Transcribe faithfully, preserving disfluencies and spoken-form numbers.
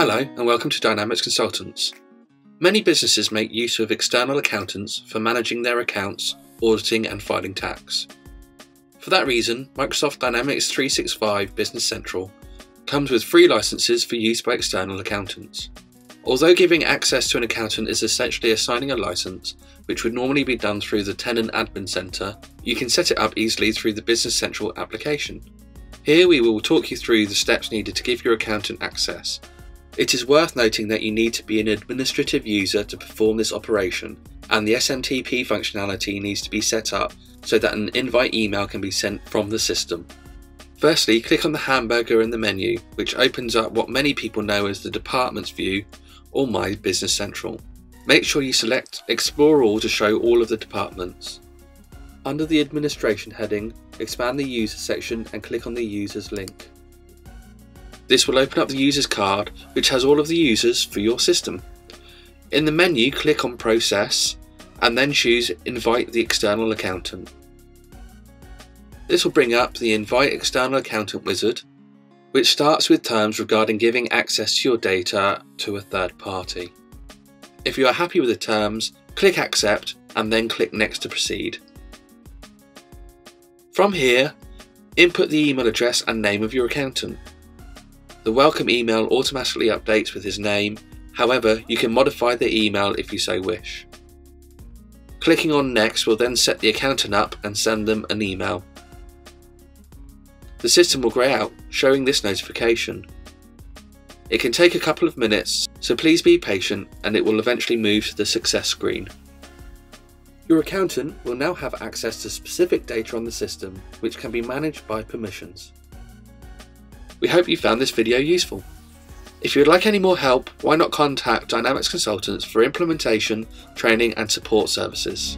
Hello and welcome to Dynamics Consultants. Many businesses make use of external accountants for managing their accounts, auditing and filing tax. For that reason, Microsoft Dynamics three sixty-five Business Central comes with free licenses for use by external accountants. Although giving access to an accountant is essentially assigning a license, which would normally be done through the Tenant Admin Center, you can set it up easily through the Business Central application. Here we will talk you through the steps needed to give your accountant access. It is worth noting that you need to be an administrative user to perform this operation, and the S M T P functionality needs to be set up so that an invite email can be sent from the system. Firstly, click on the hamburger in the menu, which opens up what many people know as the Departments view or My Business Central. Make sure you select Explore All to show all of the departments. Under the Administration heading, expand the User section and click on the Users link. This will open up the user's card, which has all of the users for your system. In the menu, click on Process and then choose Invite the External Accountant. This will bring up the Invite External Accountant wizard, which starts with terms regarding giving access to your data to a third party. If you are happy with the terms, click Accept and then click Next to proceed. From here, input the email address and name of your accountant. The welcome email automatically updates with his name, however you can modify the email if you so wish. Clicking on Next will then set the accountant up and send them an email. The system will grey out, showing this notification. It can take a couple of minutes, so please be patient and it will eventually move to the success screen. Your accountant will now have access to specific data on the system, which can be managed by permissions. We hope you found this video useful. If you would like any more help, why not contact Dynamics Consultants for implementation, training and support services.